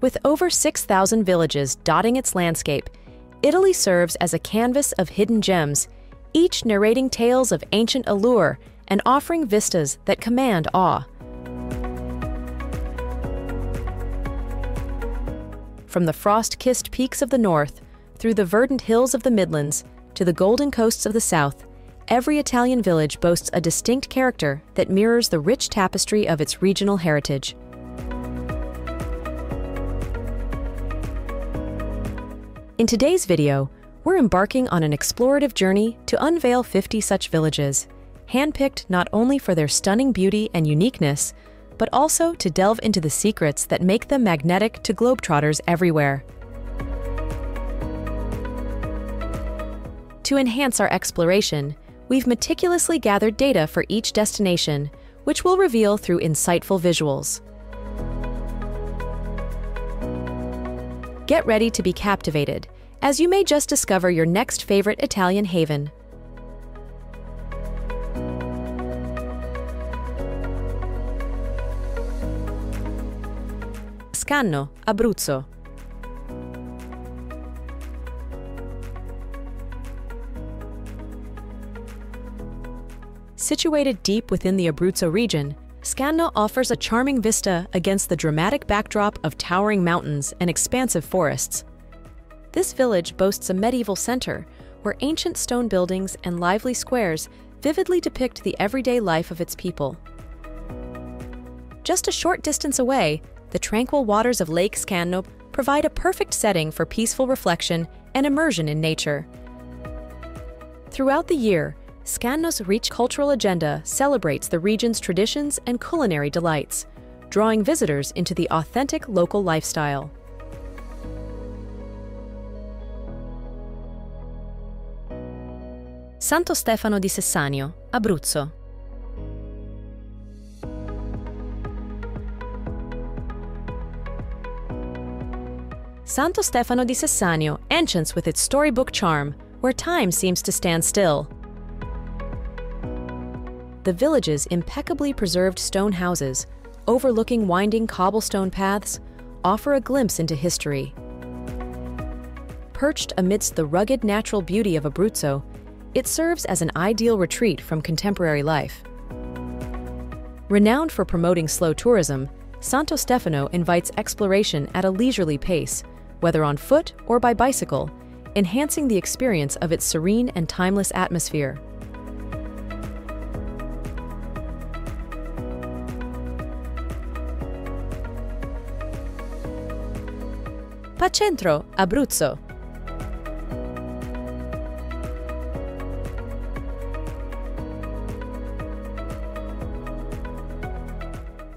With over 6,000 villages dotting its landscape, Italy serves as a canvas of hidden gems, each narrating tales of ancient allure and offering vistas that command awe. From the frost-kissed peaks of the north, through the verdant hills of the Midlands, to the golden coasts of the south, every Italian village boasts a distinct character that mirrors the rich tapestry of its regional heritage. In today's video, we're embarking on an explorative journey to unveil 50 such villages, handpicked not only for their stunning beauty and uniqueness, but also to delve into the secrets that make them magnetic to globetrotters everywhere. To enhance our exploration, we've meticulously gathered data for each destination, which we'll reveal through insightful visuals. Get ready to be captivated, as you may just discover your next favorite Italian haven. Scanno, Abruzzo. Situated deep within the Abruzzo region, Scanno offers a charming vista against the dramatic backdrop of towering mountains and expansive forests. This village boasts a medieval center, where ancient stone buildings and lively squares vividly depict the everyday life of its people. Just a short distance away, the tranquil waters of Lake Scanno provide a perfect setting for peaceful reflection and immersion in nature. Throughout the year, Scanno's rich cultural agenda celebrates the region's traditions and culinary delights, drawing visitors into the authentic local lifestyle. Santo Stefano di Sessanio, Abruzzo. Santo Stefano di Sessanio enchants with its storybook charm, where time seems to stand still. The village's impeccably preserved stone houses, overlooking winding cobblestone paths, offer a glimpse into history. Perched amidst the rugged natural beauty of Abruzzo, it serves as an ideal retreat from contemporary life. Renowned for promoting slow tourism, Santo Stefano invites exploration at a leisurely pace, whether on foot or by bicycle, enhancing the experience of its serene and timeless atmosphere. Pacentro, Abruzzo.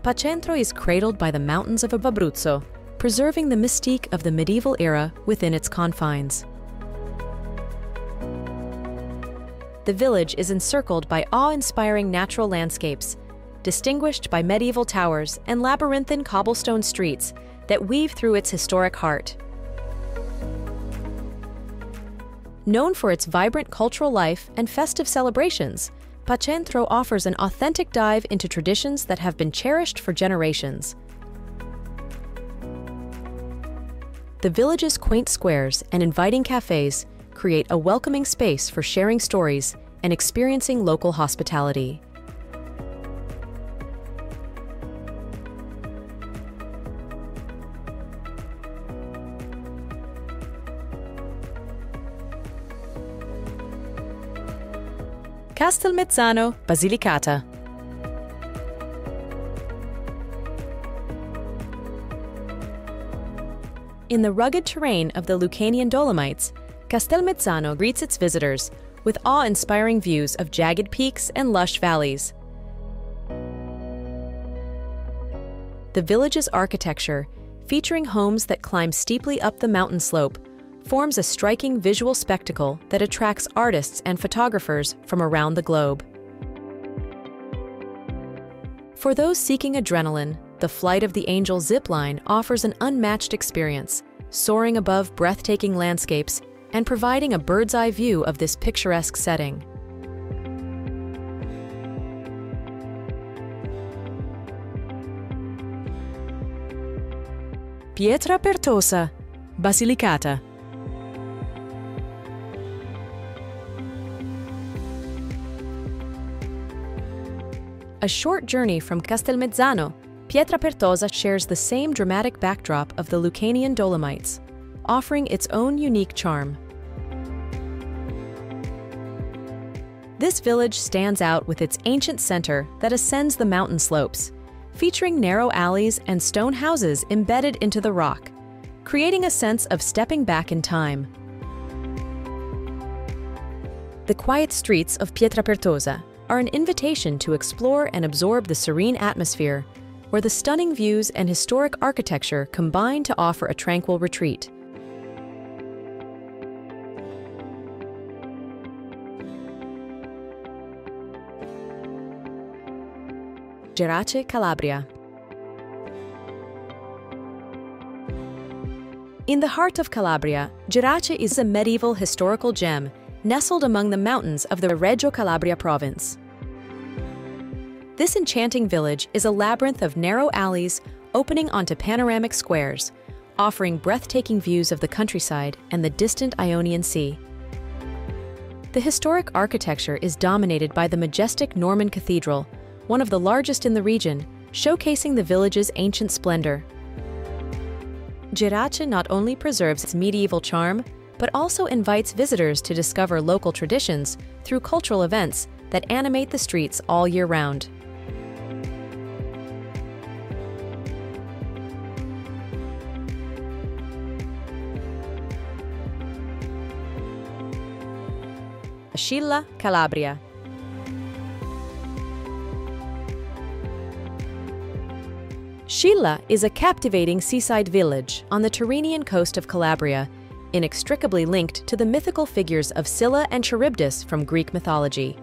Pacentro is cradled by the mountains of Abruzzo, preserving the mystique of the medieval era within its confines. The village is encircled by awe-inspiring natural landscapes, distinguished by medieval towers and labyrinthine cobblestone streets that weave through its historic heart. Known for its vibrant cultural life and festive celebrations, Pacentro offers an authentic dive into traditions that have been cherished for generations. The village's quaint squares and inviting cafes create a welcoming space for sharing stories and experiencing local hospitality. Castelmezzano, Basilicata. In the rugged terrain of the Lucanian Dolomites, Castelmezzano greets its visitors with awe-inspiring views of jagged peaks and lush valleys. The village's architecture, featuring homes that climb steeply up the mountain slope, forms a striking visual spectacle that attracts artists and photographers from around the globe. For those seeking adrenaline, the Flight of the Angel zipline offers an unmatched experience, soaring above breathtaking landscapes and providing a bird's-eye view of this picturesque setting. Pietrapertosa, Basilicata. A short journey from Castelmezzano, Pietrapertosa shares the same dramatic backdrop of the Lucanian Dolomites, offering its own unique charm. This village stands out with its ancient center that ascends the mountain slopes, featuring narrow alleys and stone houses embedded into the rock, creating a sense of stepping back in time. The quiet streets of Pietrapertosa are an invitation to explore and absorb the serene atmosphere, where the stunning views and historic architecture combine to offer a tranquil retreat. Gerace, Calabria. In the heart of Calabria, Gerace is a medieval historical gem nestled among the mountains of the Reggio Calabria province. This enchanting village is a labyrinth of narrow alleys opening onto panoramic squares, offering breathtaking views of the countryside and the distant Ionian Sea. The historic architecture is dominated by the majestic Norman Cathedral, one of the largest in the region, showcasing the village's ancient splendor. Gerace not only preserves its medieval charm, but also invites visitors to discover local traditions through cultural events that animate the streets all year round. Scylla, Calabria. Scylla is a captivating seaside village on the Tyrrhenian coast of Calabria, inextricably linked to the mythical figures of Scylla and Charybdis from Greek mythology.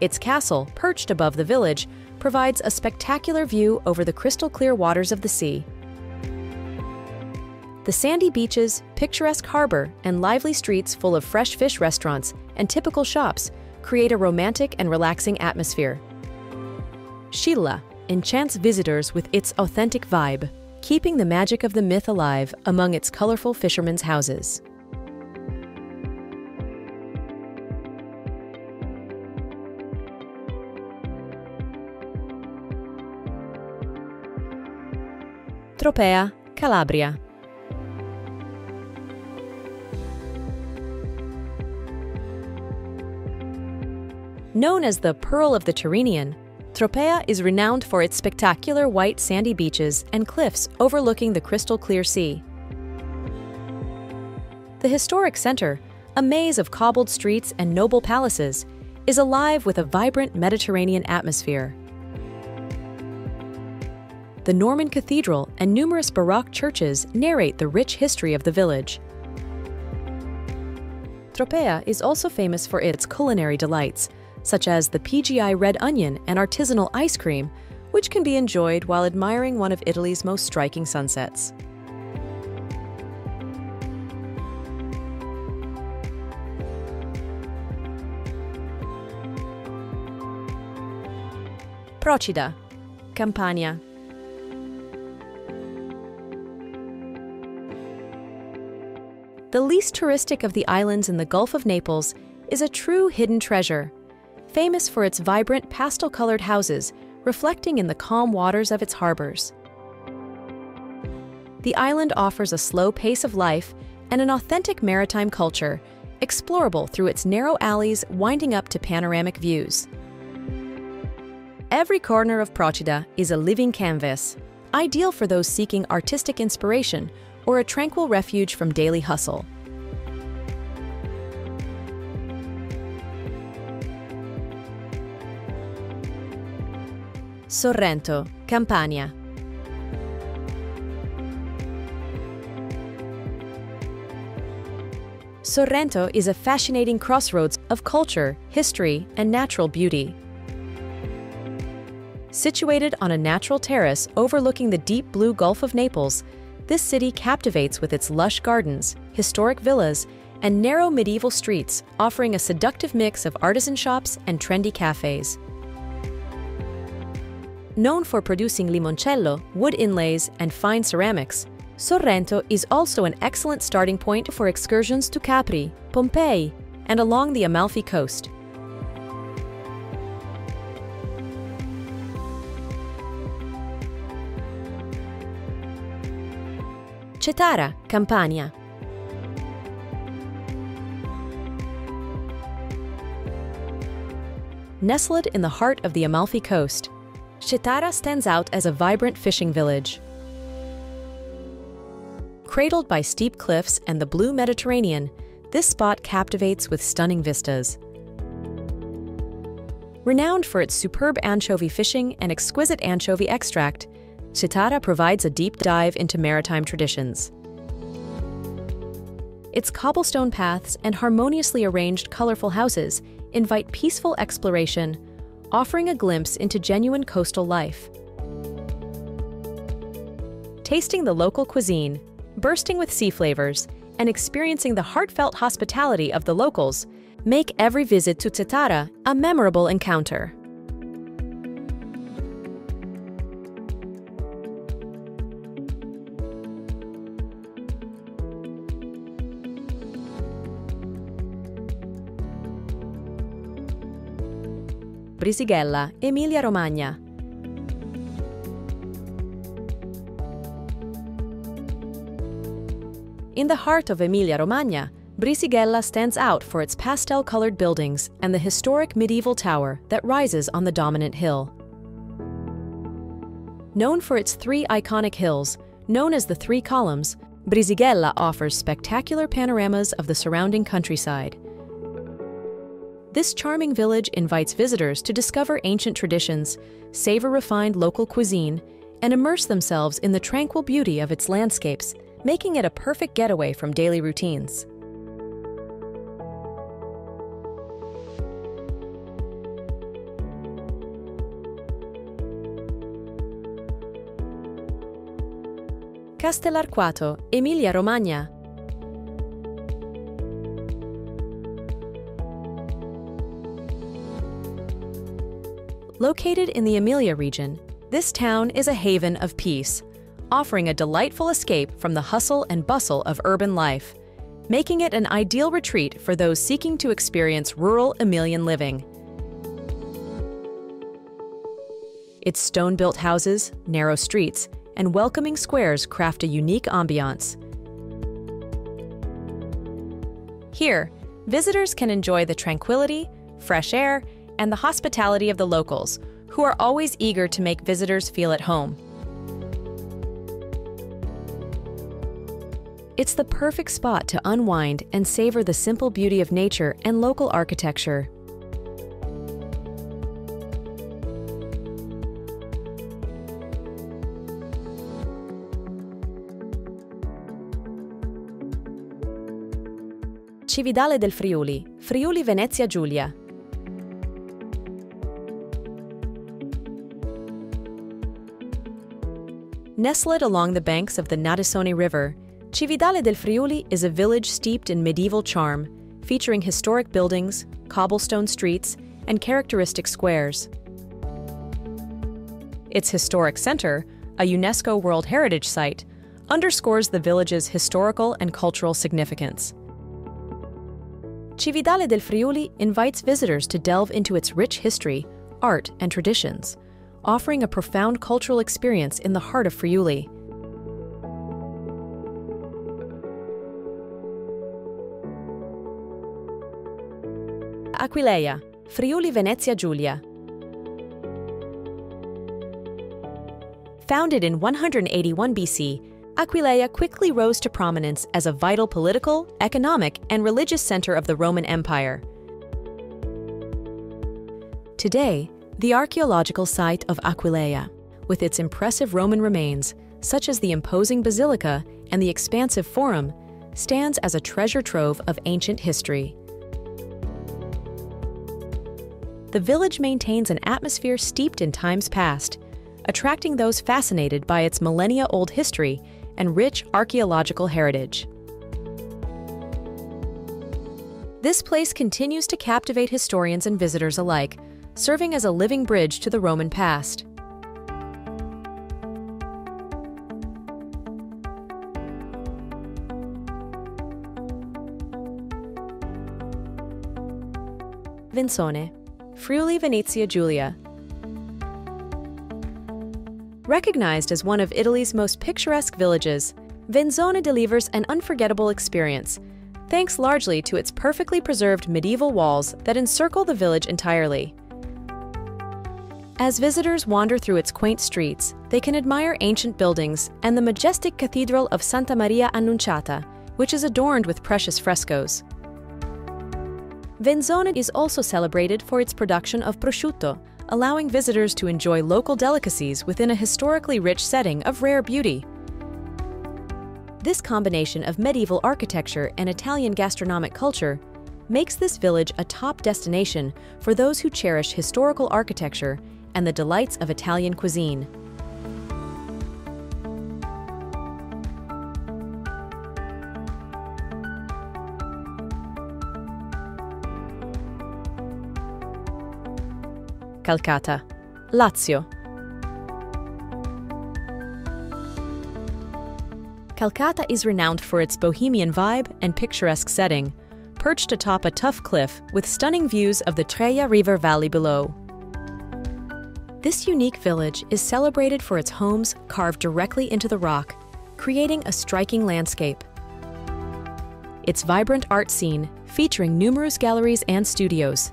Its castle, perched above the village, provides a spectacular view over the crystal-clear waters of the sea. The sandy beaches, picturesque harbor, and lively streets full of fresh fish restaurants and typical shops create a romantic and relaxing atmosphere. Scylla enchants visitors with its authentic vibe, keeping the magic of the myth alive among its colorful fishermen's houses. Tropea, Calabria. Known as the Pearl of the Tyrrhenian, Tropea is renowned for its spectacular white sandy beaches and cliffs overlooking the crystal-clear sea. The historic center, a maze of cobbled streets and noble palaces, is alive with a vibrant Mediterranean atmosphere. The Norman Cathedral and numerous Baroque churches narrate the rich history of the village. Tropea is also famous for its culinary delights, such as the PGI red onion and artisanal ice cream, which can be enjoyed while admiring one of Italy's most striking sunsets. Procida, Campania. The least touristic of the islands in the Gulf of Naples is a true hidden treasure, famous for its vibrant pastel-colored houses, reflecting in the calm waters of its harbors. The island offers a slow pace of life and an authentic maritime culture, explorable through its narrow alleys winding up to panoramic views. Every corner of Procida is a living canvas, ideal for those seeking artistic inspiration or a tranquil refuge from daily hustle. Sorrento, Campania. Sorrento is a fascinating crossroads of culture, history, and natural beauty. Situated on a natural terrace overlooking the deep blue Gulf of Naples, this city captivates with its lush gardens, historic villas, and narrow medieval streets, offering a seductive mix of artisan shops and trendy cafes. known for producing limoncello, wood inlays, and fine ceramics, Sorrento is also an excellent starting point for excursions to Capri, Pompeii, and along the Amalfi coast. Cetara, Campania. Nestled in the heart of the Amalfi coast, Cetara stands out as a vibrant fishing village. Cradled by steep cliffs and the blue Mediterranean, this spot captivates with stunning vistas. Renowned for its superb anchovy fishing and exquisite anchovy extract, Cetara provides a deep dive into maritime traditions. Its cobblestone paths and harmoniously arranged colorful houses invite peaceful exploration, offering a glimpse into genuine coastal life. Tasting the local cuisine, bursting with sea flavors, and experiencing the heartfelt hospitality of the locals, make every visit to Cetara a memorable encounter. Brisighella, Emilia-Romagna. In the heart of Emilia-Romagna, Brisighella stands out for its pastel-colored buildings and the historic medieval tower that rises on the dominant hill. Known for its three iconic hills, known as the Three Columns, Brisighella offers spectacular panoramas of the surrounding countryside. This charming village invites visitors to discover ancient traditions, savor refined local cuisine, and immerse themselves in the tranquil beauty of its landscapes, making it a perfect getaway from daily routines. Castellarquato, Emilia-Romagna. Located in the Emilia region, this town is a haven of peace, offering a delightful escape from the hustle and bustle of urban life, making it an ideal retreat for those seeking to experience rural Emilian living. Its stone-built houses, narrow streets, and welcoming squares craft a unique ambiance. Here, visitors can enjoy the tranquility, fresh air, and the hospitality of the locals, who are always eager to make visitors feel at home. It's the perfect spot to unwind and savor the simple beauty of nature and local architecture. Cividale del Friuli, Friuli Venezia Giulia. Nestled along the banks of the Naddesone River, Cividale del Friuli is a village steeped in medieval charm, featuring historic buildings, cobblestone streets, and characteristic squares. Its historic center, a UNESCO World Heritage Site, underscores the village's historical and cultural significance. Cividale del Friuli invites visitors to delve into its rich history, art, and traditions, offering a profound cultural experience in the heart of Friuli. Aquileia, Friuli Venezia Giulia. Founded in 181 BC, Aquileia quickly rose to prominence as a vital political, economic, and religious center of the Roman Empire. Today, the archaeological site of Aquileia, with its impressive Roman remains, such as the imposing basilica and the expansive forum, stands as a treasure trove of ancient history. The village maintains an atmosphere steeped in times past, attracting those fascinated by its millennia-old history and rich archaeological heritage. This place continues to captivate historians and visitors alike, serving as a living bridge to the Roman past. Venzone, Friuli Venezia Giulia. Recognized as one of Italy's most picturesque villages, Venzone delivers an unforgettable experience, thanks largely to its perfectly preserved medieval walls that encircle the village entirely. As visitors wander through its quaint streets, they can admire ancient buildings and the majestic Cathedral of Santa Maria Annunciata, which is adorned with precious frescoes. Venzone is also celebrated for its production of prosciutto, allowing visitors to enjoy local delicacies within a historically rich setting of rare beauty. This combination of medieval architecture and Italian gastronomic culture makes this village a top destination for those who cherish historical architecture and the delights of Italian cuisine. Calcata, Lazio. Calcata is renowned for its bohemian vibe and picturesque setting, perched atop a tough cliff with stunning views of the Treja River Valley below. This unique village is celebrated for its homes carved directly into the rock, creating a striking landscape. Its vibrant art scene, featuring numerous galleries and studios,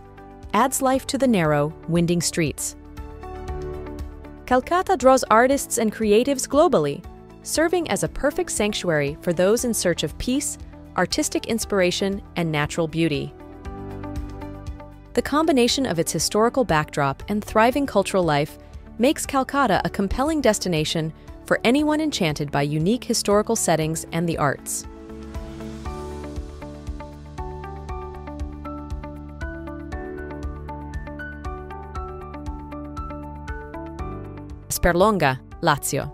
adds life to the narrow, winding streets. Calcata draws artists and creatives globally, serving as a perfect sanctuary for those in search of peace, artistic inspiration, and natural beauty. The combination of its historical backdrop and thriving cultural life makes Calcata a compelling destination for anyone enchanted by unique historical settings and the arts. Sperlonga, Lazio.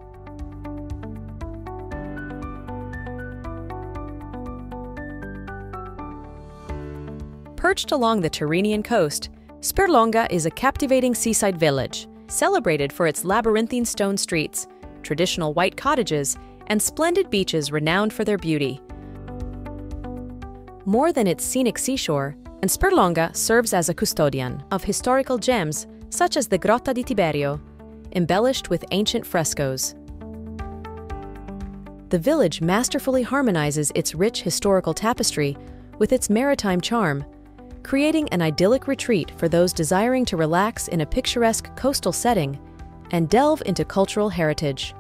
Perched along the Tyrrhenian coast, Sperlonga is a captivating seaside village, celebrated for its labyrinthine stone streets, traditional white cottages, and splendid beaches renowned for their beauty. More than its scenic seashore, and Sperlonga serves as a custodian of historical gems such as the Grotta di Tiberio, embellished with ancient frescoes. The village masterfully harmonizes its rich historical tapestry with its maritime charm, creating an idyllic retreat for those desiring to relax in a picturesque coastal setting and delve into cultural heritage.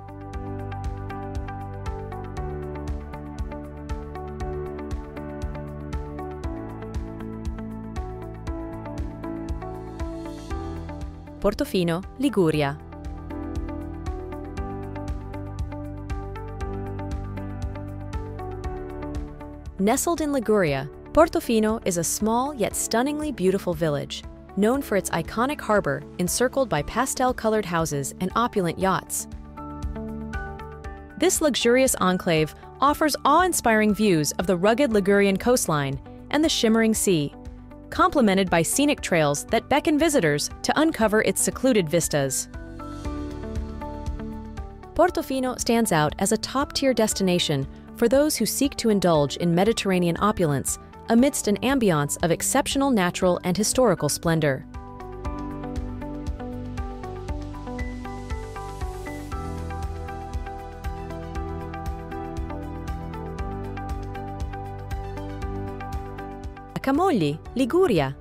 Portofino, Liguria. Nestled in Liguria, Portofino is a small yet stunningly beautiful village, known for its iconic harbor encircled by pastel-colored houses and opulent yachts. This luxurious enclave offers awe-inspiring views of the rugged Ligurian coastline and the shimmering sea, complemented by scenic trails that beckon visitors to uncover its secluded vistas. Portofino stands out as a top-tier destination for those who seek to indulge in Mediterranean opulence amidst an ambiance of exceptional natural and historical splendor. Camogli, Liguria.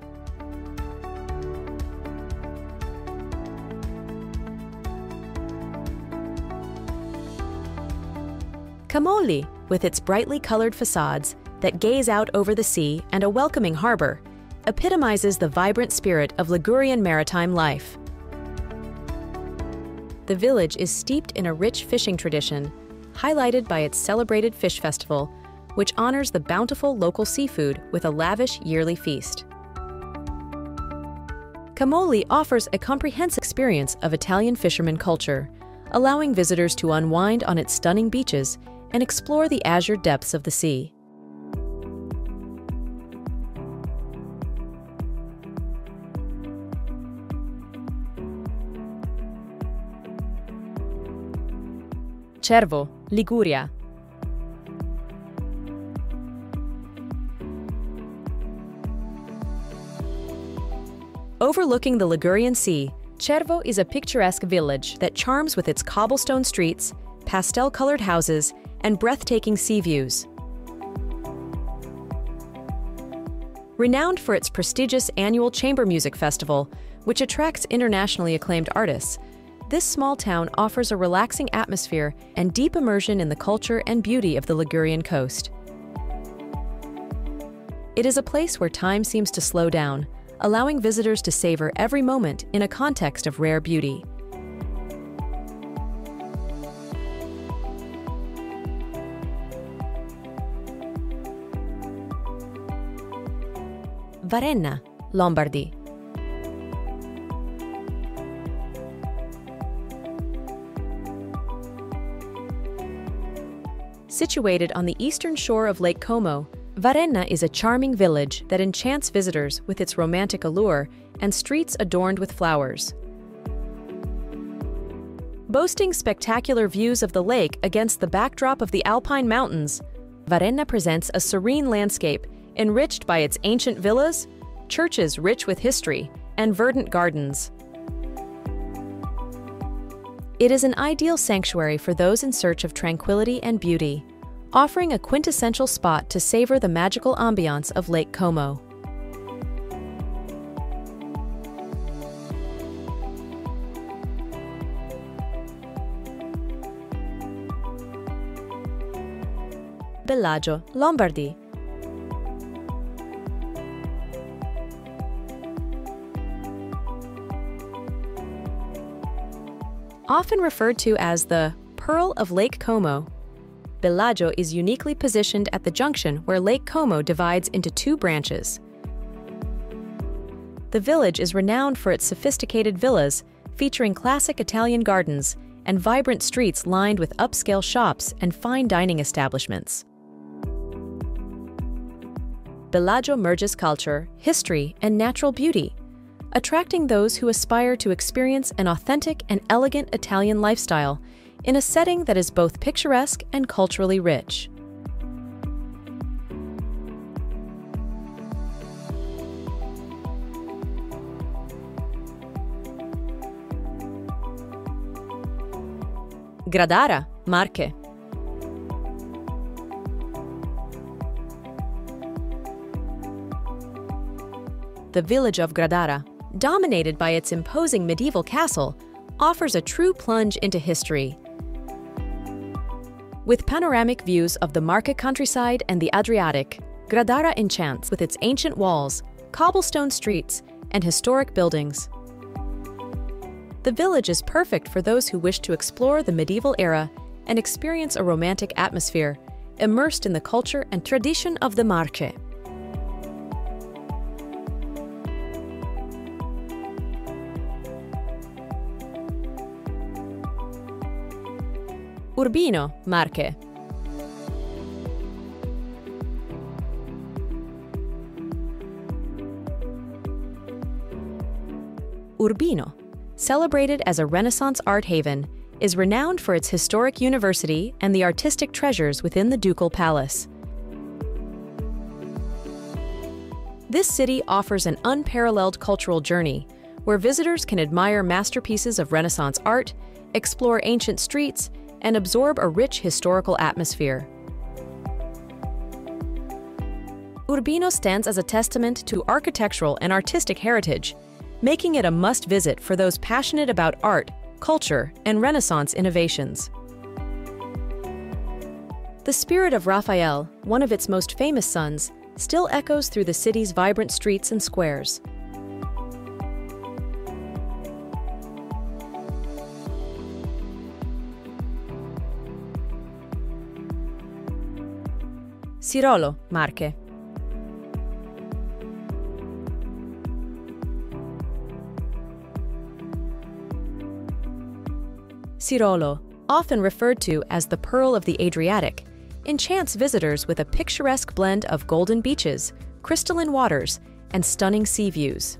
Camogli, with its brightly colored facades that gaze out over the sea and a welcoming harbor, epitomizes the vibrant spirit of Ligurian maritime life. The village is steeped in a rich fishing tradition, highlighted by its celebrated fish festival, which honors the bountiful local seafood with a lavish yearly feast. Camogli offers a comprehensive experience of Italian fisherman culture, allowing visitors to unwind on its stunning beaches and explore the azure depths of the sea. Cervo, Liguria. Overlooking the Ligurian Sea, Cervo is a picturesque village that charms with its cobblestone streets, pastel-colored houses, and breathtaking sea views. Renowned for its prestigious annual chamber music festival, which attracts internationally acclaimed artists, this small town offers a relaxing atmosphere and deep immersion in the culture and beauty of the Ligurian coast. It is a place where time seems to slow down, allowing visitors to savor every moment in a context of rare beauty. Varenna, Lombardy. Situated on the eastern shore of Lake Como, Varenna is a charming village that enchants visitors with its romantic allure and streets adorned with flowers. Boasting spectacular views of the lake against the backdrop of the Alpine mountains, Varenna presents a serene landscape enriched by its ancient villas, churches rich with history, and verdant gardens. It is an ideal sanctuary for those in search of tranquility and beauty, offering a quintessential spot to savor the magical ambiance of Lake Como. Bellagio, Lombardy. Often referred to as the Pearl of Lake Como, Bellagio is uniquely positioned at the junction where Lake Como divides into two branches. The village is renowned for its sophisticated villas, featuring classic Italian gardens and vibrant streets lined with upscale shops and fine dining establishments. Bellagio merges culture, history, and natural beauty, attracting those who aspire to experience an authentic and elegant Italian lifestyle in a setting that is both picturesque and culturally rich. Gradara, Marche. The village of Gradara, dominated by its imposing medieval castle, offers a true plunge into history. With panoramic views of the Marche countryside and the Adriatic, Gradara enchants with its ancient walls, cobblestone streets, and historic buildings. The village is perfect for those who wish to explore the medieval era and experience a romantic atmosphere, immersed in the culture and tradition of the Marche. Urbino, Marche. Urbino, celebrated as a Renaissance art haven, is renowned for its historic university and the artistic treasures within the Ducal Palace. This city offers an unparalleled cultural journey, where visitors can admire masterpieces of Renaissance art, explore ancient streets, and absorb a rich historical atmosphere. Urbino stands as a testament to architectural and artistic heritage, making it a must-visit for those passionate about art, culture, and Renaissance innovations. The spirit of Raphael, one of its most famous sons, still echoes through the city's vibrant streets and squares. Sirolo, Marche. Sirolo, often referred to as the Pearl of the Adriatic, enchants visitors with a picturesque blend of golden beaches, crystalline waters, and stunning sea views.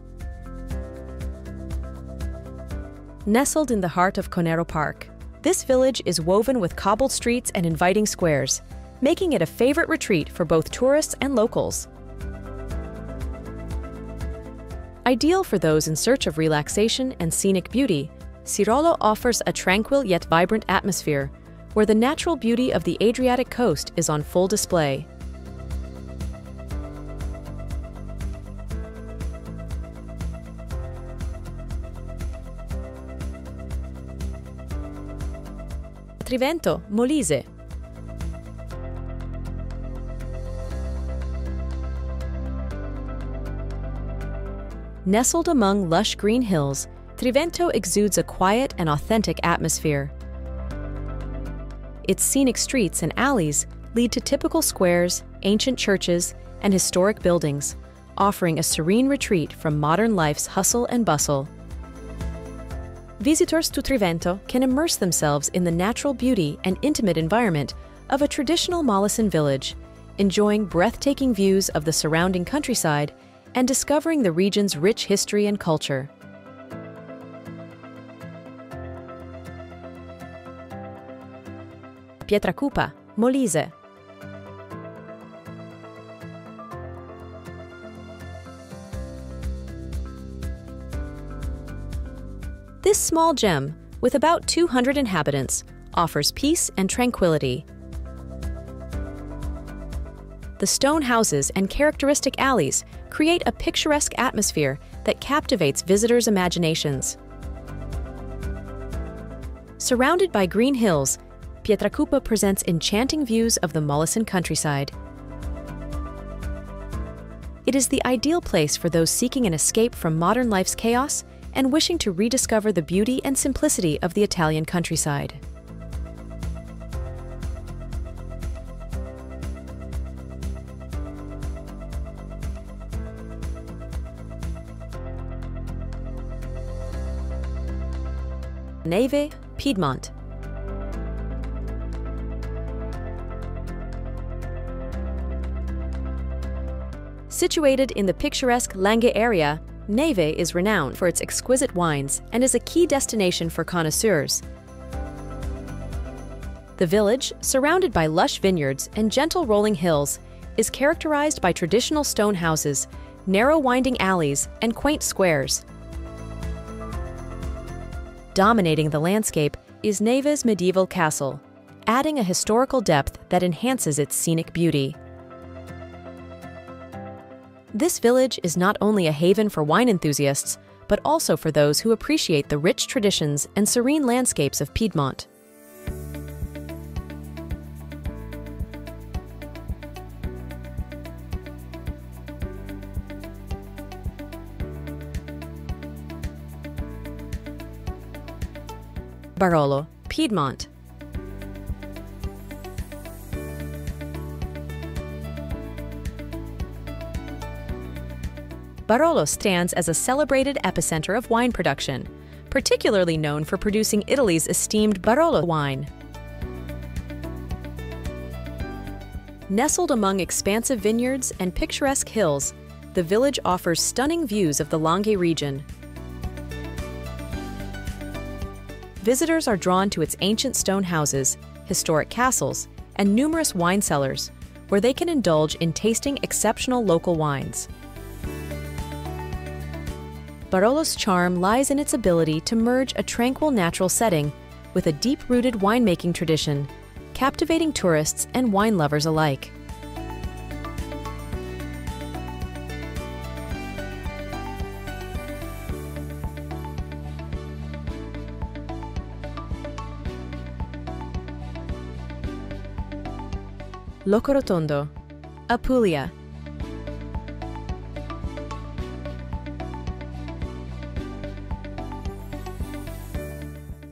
Nestled in the heart of Conero Park, this village is woven with cobbled streets and inviting squares, making it a favorite retreat for both tourists and locals. Ideal for those in search of relaxation and scenic beauty, Sirolo offers a tranquil yet vibrant atmosphere, where the natural beauty of the Adriatic coast is on full display. Trivento, Molise. Nestled among lush green hills, Trivento exudes a quiet and authentic atmosphere. Its scenic streets and alleys lead to typical squares, ancient churches, and historic buildings, offering a serene retreat from modern life's hustle and bustle. Visitors to Trivento can immerse themselves in the natural beauty and intimate environment of a traditional Mollison village, enjoying breathtaking views of the surrounding countryside and discovering the region's rich history and culture. Pietracupa, Molise. This small gem, with about 200 inhabitants, offers peace and tranquility. The stone houses and characteristic alleys create a picturesque atmosphere that captivates visitors' imaginations. Surrounded by green hills, Pietracupa presents enchanting views of the Mollison countryside. It is the ideal place for those seeking an escape from modern life's chaos and wishing to rediscover the beauty and simplicity of the Italian countryside. Neve, Piedmont. Situated in the picturesque Lange area, Neve is renowned for its exquisite wines and is a key destination for connoisseurs. The village, surrounded by lush vineyards and gentle rolling hills, is characterized by traditional stone houses, narrow winding alleys, and quaint squares. Dominating the landscape is Neve's medieval castle, adding a historical depth that enhances its scenic beauty. This village is not only a haven for wine enthusiasts, but also for those who appreciate the rich traditions and serene landscapes of Piedmont. Barolo, Piedmont. Barolo stands as a celebrated epicenter of wine production, particularly known for producing Italy's esteemed Barolo wine. Nestled among expansive vineyards and picturesque hills, the village offers stunning views of the Lange region. Visitors are drawn to its ancient stone houses, historic castles, and numerous wine cellars, where they can indulge in tasting exceptional local wines. Barolo's charm lies in its ability to merge a tranquil natural setting with a deep-rooted winemaking tradition, captivating tourists and wine lovers alike. Locorotondo, Apulia.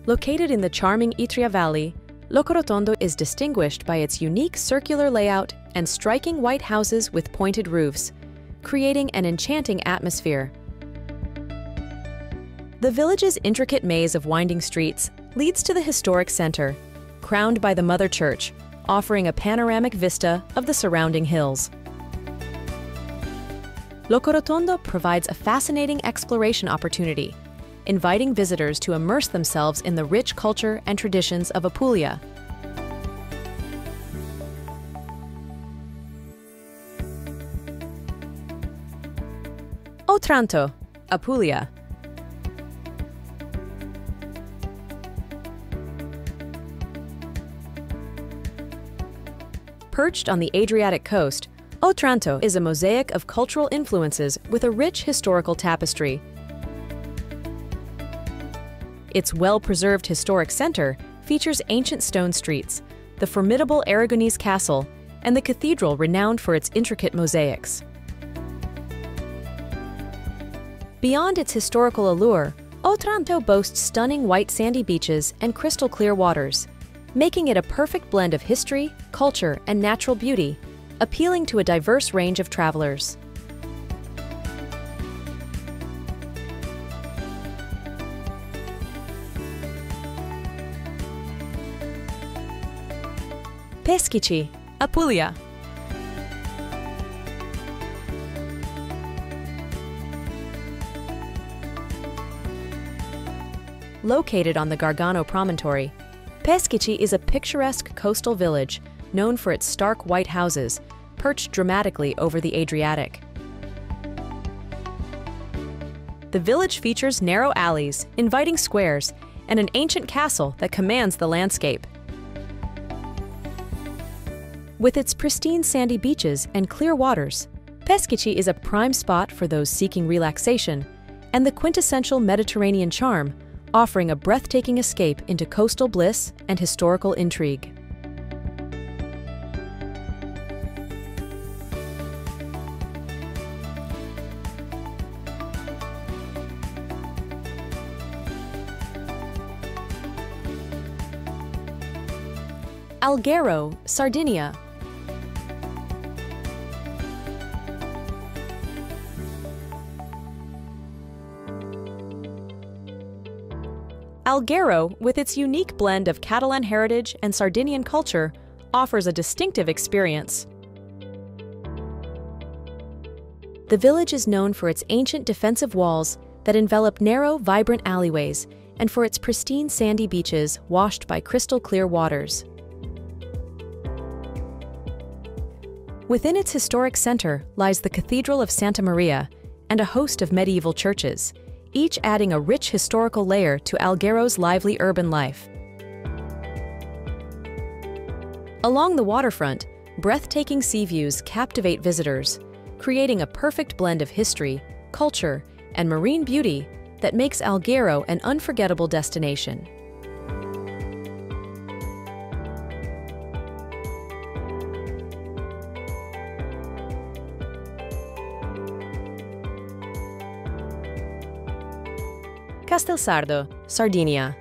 Located in the charming Itria Valley, Locorotondo is distinguished by its unique circular layout and striking white houses with pointed roofs, creating an enchanting atmosphere. The village's intricate maze of winding streets leads to the historic center, crowned by the Mother Church, offering a panoramic vista of the surrounding hills. Locorotondo provides a fascinating exploration opportunity, inviting visitors to immerse themselves in the rich culture and traditions of Apulia. Otranto, Apulia. Perched on the Adriatic coast, Otranto is a mosaic of cultural influences with a rich historical tapestry. Its well-preserved historic center features ancient stone streets, the formidable Aragonese castle, and the cathedral renowned for its intricate mosaics. Beyond its historical allure, Otranto boasts stunning white sandy beaches and crystal-clear waters, making it a perfect blend of history, culture, and natural beauty, appealing to a diverse range of travelers. Peschici, Apulia. Located on the Gargano Promontory, Peschici is a picturesque coastal village known for its stark white houses, perched dramatically over the Adriatic. The village features narrow alleys, inviting squares, and an ancient castle that commands the landscape. With its pristine sandy beaches and clear waters, Peschici is a prime spot for those seeking relaxation and the quintessential Mediterranean charm, offering a breathtaking escape into coastal bliss and historical intrigue. Alghero, Sardinia. Alghero, with its unique blend of Catalan heritage and Sardinian culture, offers a distinctive experience. The village is known for its ancient defensive walls that envelop narrow, vibrant alleyways and for its pristine sandy beaches washed by crystal-clear waters. Within its historic center lies the Cathedral of Santa Maria and a host of medieval churches, each adding a rich historical layer to Alghero's lively urban life. Along the waterfront, breathtaking sea views captivate visitors, creating a perfect blend of history, culture, and marine beauty that makes Alghero an unforgettable destination. Castelsardo, Sardinia.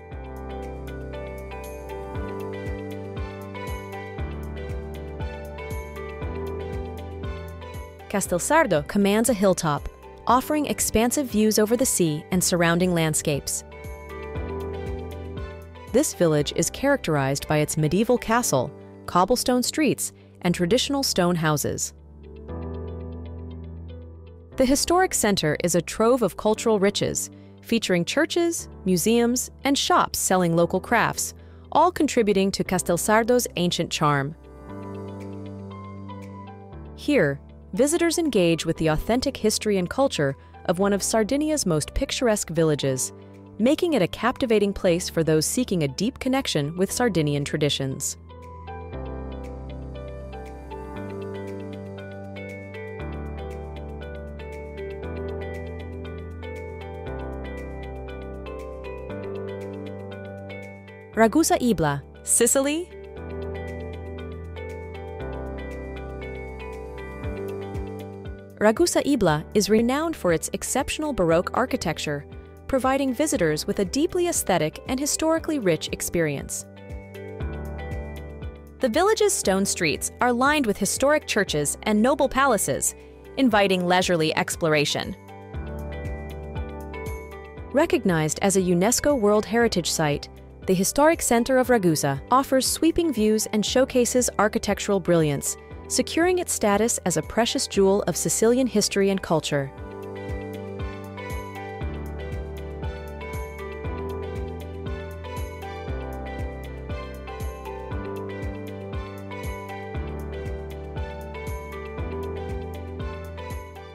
Castelsardo commands a hilltop, offering expansive views over the sea and surrounding landscapes. This village is characterized by its medieval castle, cobblestone streets, and traditional stone houses. The historic center is a trove of cultural riches, featuring churches, museums, and shops selling local crafts, all contributing to Castelsardo's ancient charm. Here, visitors engage with the authentic history and culture of one of Sardinia's most picturesque villages, making it a captivating place for those seeking a deep connection with Sardinian traditions. Ragusa Ibla, Sicily. Ragusa Ibla is renowned for its exceptional Baroque architecture, providing visitors with a deeply aesthetic and historically rich experience. The village's stone streets are lined with historic churches and noble palaces, inviting leisurely exploration. Recognized as a UNESCO World Heritage Site, the historic center of Ragusa offers sweeping views and showcases architectural brilliance, securing its status as a precious jewel of Sicilian history and culture.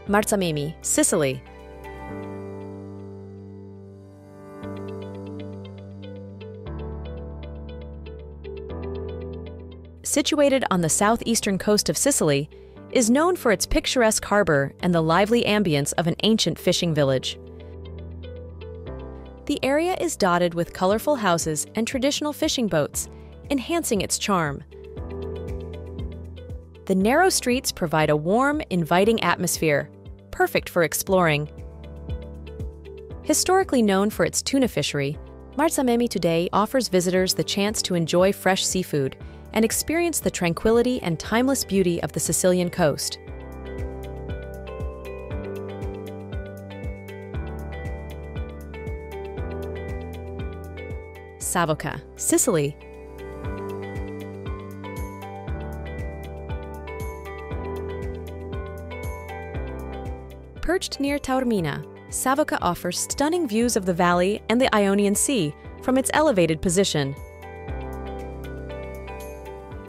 Marzamemi, Sicily. situated on the southeastern coast of Sicily, is known for its picturesque harbor and the lively ambience of an ancient fishing village. The area is dotted with colorful houses and traditional fishing boats, enhancing its charm. The narrow streets provide a warm, inviting atmosphere, perfect for exploring. Historically known for its tuna fishery, Marzamemi today offers visitors the chance to enjoy fresh seafood and experience the tranquility and timeless beauty of the Sicilian coast. Savoca, Sicily. Perched near Taormina, Savoca offers stunning views of the valley and the Ionian Sea from its elevated position.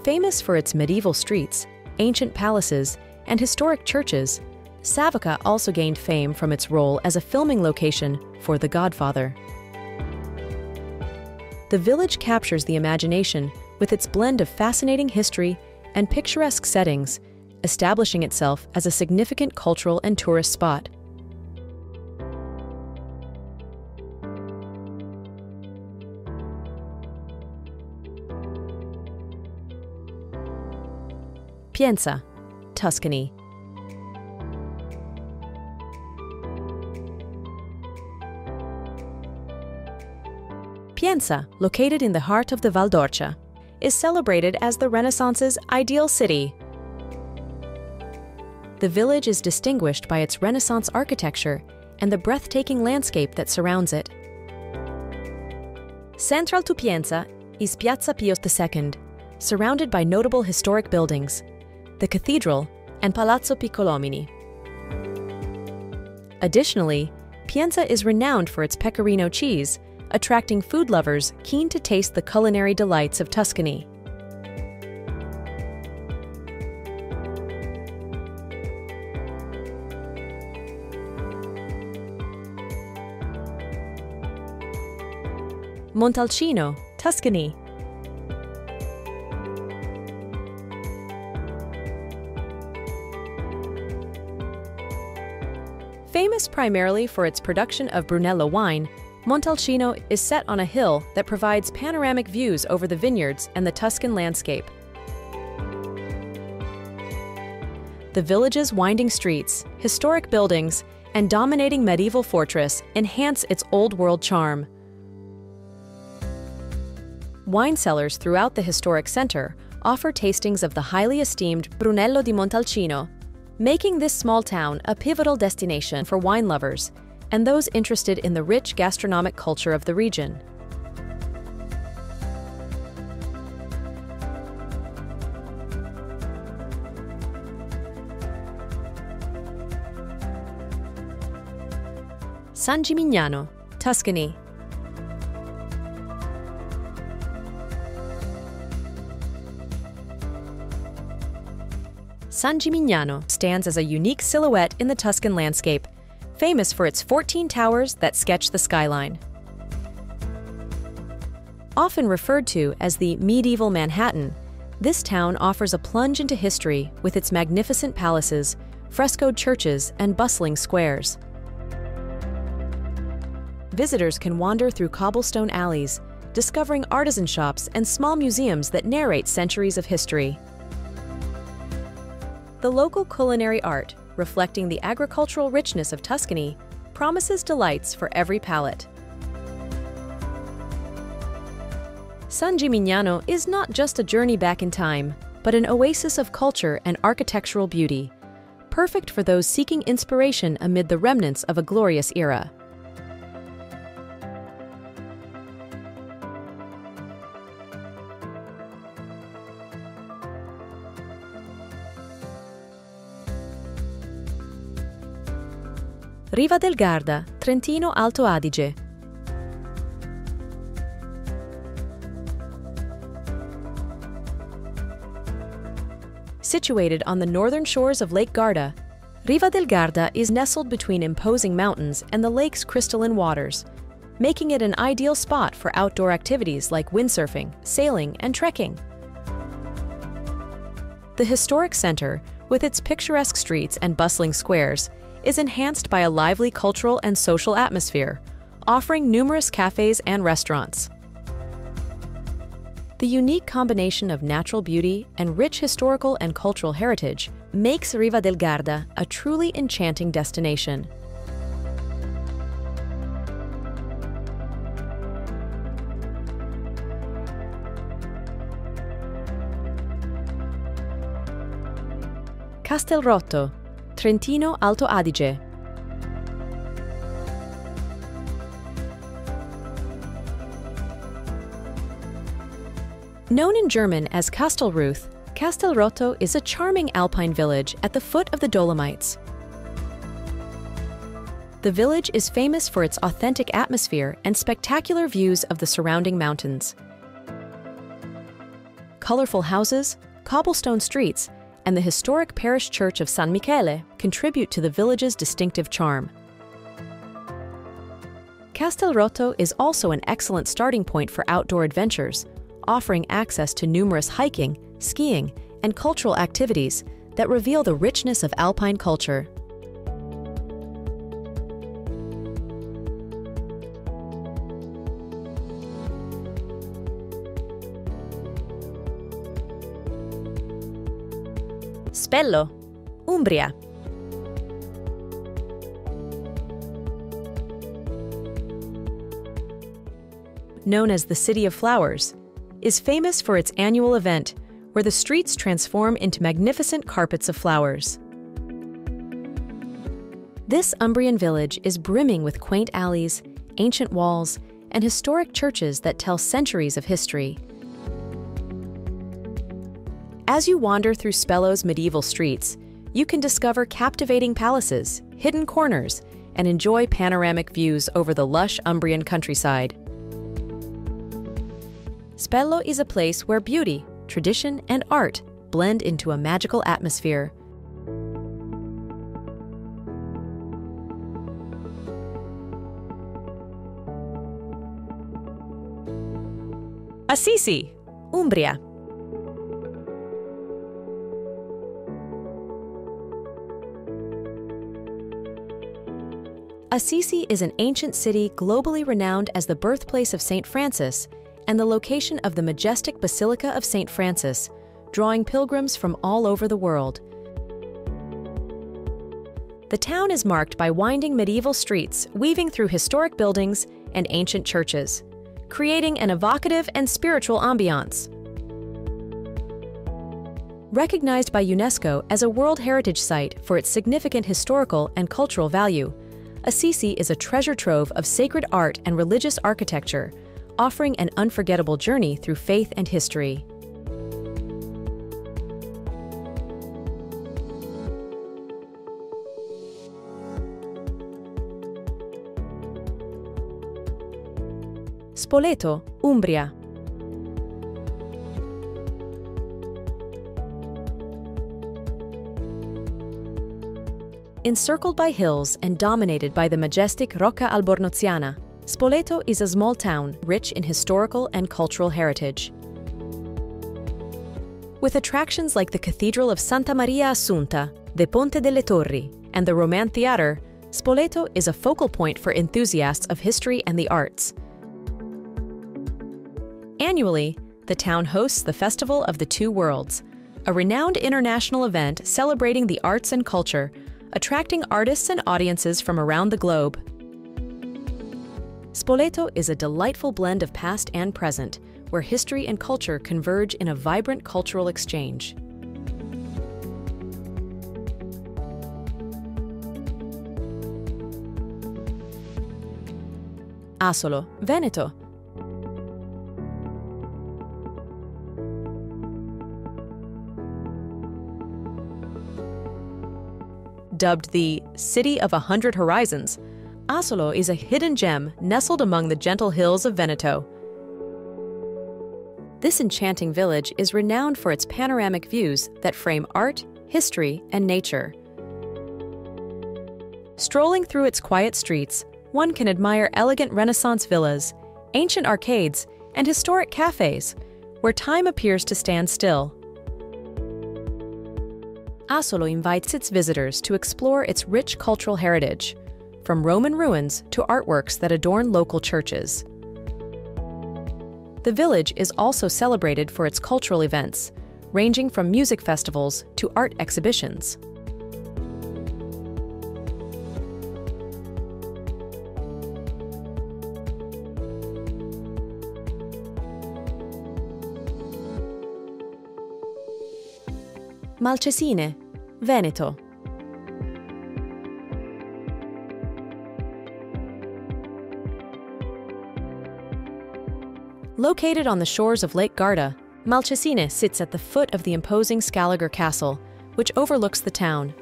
Famous for its medieval streets, ancient palaces, and historic churches, Savoca also gained fame from its role as a filming location for The Godfather. The village captures the imagination with its blend of fascinating history and picturesque settings, establishing itself as a significant cultural and tourist spot. Pienza, Tuscany. Pienza, located in the heart of the Val d'Orcia, is celebrated as the Renaissance's ideal city. The village is distinguished by its Renaissance architecture and the breathtaking landscape that surrounds it. Central to Pienza is Piazza Pio II, surrounded by notable historic buildings, the Cathedral, and Palazzo Piccolomini. Additionally, Pienza is renowned for its pecorino cheese, attracting food lovers keen to taste the culinary delights of Tuscany. Montalcino, Tuscany. Famous primarily for its production of Brunello wine, Montalcino is set on a hill that provides panoramic views over the vineyards and the Tuscan landscape. The village's winding streets, historic buildings, and dominating medieval fortress enhance its old-world charm. Wine cellars throughout the historic center offer tastings of the highly esteemed Brunello di Montalcino, making this small town a pivotal destination for wine lovers and those interested in the rich gastronomic culture of the region. San Gimignano, Tuscany. San Gimignano stands as a unique silhouette in the Tuscan landscape, famous for its 14 towers that sketch the skyline. Often referred to as the medieval Manhattan, this town offers a plunge into history with its magnificent palaces, frescoed churches, and bustling squares. Visitors can wander through cobblestone alleys, discovering artisan shops and small museums that narrate centuries of history. The local culinary art, reflecting the agricultural richness of Tuscany, promises delights for every palate. San Gimignano is not just a journey back in time, but an oasis of culture and architectural beauty, perfect for those seeking inspiration amid the remnants of a glorious era. Riva del Garda, Trentino Alto Adige. Situated on the northern shores of Lake Garda, Riva del Garda is nestled between imposing mountains and the lake's crystalline waters, making it an ideal spot for outdoor activities like windsurfing, sailing, and trekking. The historic center, with its picturesque streets and bustling squares, is enhanced by a lively cultural and social atmosphere, offering numerous cafes and restaurants. The unique combination of natural beauty and rich historical and cultural heritage makes Riva del Garda a truly enchanting destination. Castelrotto, Trentino Alto Adige. Known in German as Kastelruth, Castelrotto is a charming alpine village at the foot of the Dolomites. The village is famous for its authentic atmosphere and spectacular views of the surrounding mountains. Colorful houses, cobblestone streets, and the historic parish church of San Michele contribute to the village's distinctive charm. Castelrotto is also an excellent starting point for outdoor adventures, offering access to numerous hiking, skiing, and cultural activities that reveal the richness of alpine culture. Spello, Umbria. Known as the City of Flowers, is famous for its annual event, where the streets transform into magnificent carpets of flowers. This Umbrian village is brimming with quaint alleys, ancient walls, and historic churches that tell centuries of history. As you wander through Spello's medieval streets, you can discover captivating palaces, hidden corners, and enjoy panoramic views over the lush Umbrian countryside. Spello is a place where beauty, tradition, and art blend into a magical atmosphere. Assisi, Umbria. Assisi is an ancient city globally renowned as the birthplace of St. Francis and the location of the majestic Basilica of St. Francis, drawing pilgrims from all over the world. The town is marked by winding medieval streets weaving through historic buildings and ancient churches, creating an evocative and spiritual ambiance. Recognized by UNESCO as a World Heritage Site for its significant historical and cultural value, Assisi is a treasure trove of sacred art and religious architecture, offering an unforgettable journey through faith and history. Spoleto, Umbria. Encircled by hills and dominated by the majestic Rocca Albornoziana, Spoleto is a small town rich in historical and cultural heritage. With attractions like the Cathedral of Santa Maria Assunta, the Ponte delle Torri, and the Roman Theater, Spoleto is a focal point for enthusiasts of history and the arts. Annually, the town hosts the Festival of the Two Worlds, a renowned international event celebrating the arts and culture, attracting artists and audiences from around the globe. Spoleto is a delightful blend of past and present, where history and culture converge in a vibrant cultural exchange. Asolo, Veneto. Dubbed the City of 100 Horizons, Asolo is a hidden gem nestled among the gentle hills of Veneto. This enchanting village is renowned for its panoramic views that frame art, history, and nature. Strolling through its quiet streets, one can admire elegant Renaissance villas, ancient arcades, and historic cafes, where time appears to stand still. Asolo invites its visitors to explore its rich cultural heritage, from Roman ruins to artworks that adorn local churches. The village is also celebrated for its cultural events, ranging from music festivals to art exhibitions. Malcesine, Veneto. Located on the shores of Lake Garda, Malcesine sits at the foot of the imposing Scaliger Castle, which overlooks the town.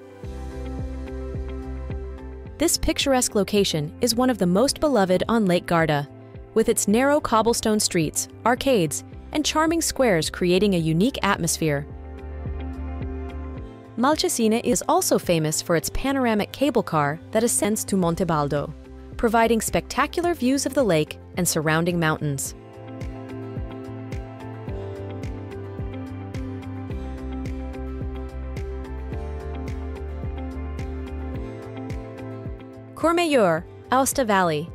This picturesque location is one of the most beloved on Lake Garda, with its narrow cobblestone streets, arcades, and charming squares creating a unique atmosphere. Malcesine is also famous for its panoramic cable car that ascends to Monte Baldo, providing spectacular views of the lake and surrounding mountains. Courmayeur, Aosta Valley.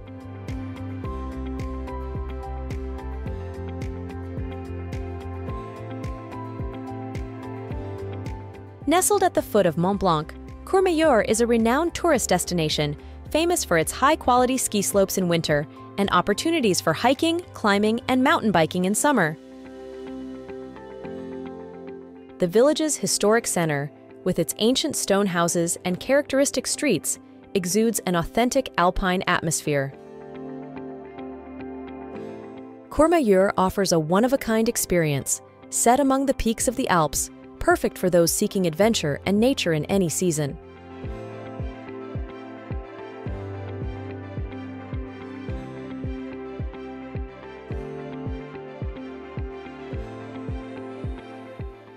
Nestled at the foot of Mont Blanc, Courmayeur is a renowned tourist destination, famous for its high-quality ski slopes in winter and opportunities for hiking, climbing, and mountain biking in summer. The village's historic center, with its ancient stone houses and characteristic streets, exudes an authentic alpine atmosphere. Courmayeur offers a one-of-a-kind experience, set among the peaks of the Alps, perfect for those seeking adventure and nature in any season.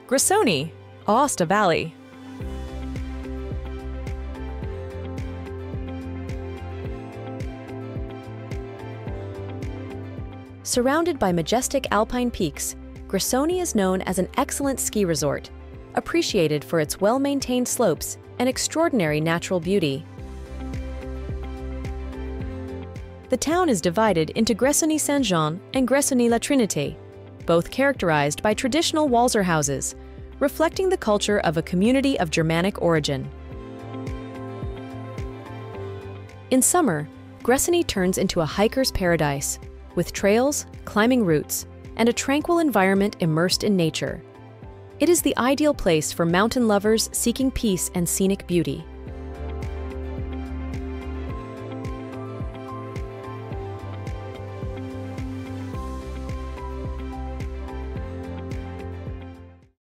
Gressoney, Aosta Valley. Surrounded by majestic alpine peaks, Gressoney is known as an excellent ski resort, appreciated for its well-maintained slopes and extraordinary natural beauty. The town is divided into Gressoney Saint-Jean and Gressoney La Trinité, both characterized by traditional Walser houses, reflecting the culture of a community of Germanic origin. In summer, Gressoney turns into a hiker's paradise, with trails, climbing routes, and a tranquil environment immersed in nature. It is the ideal place for mountain lovers seeking peace and scenic beauty.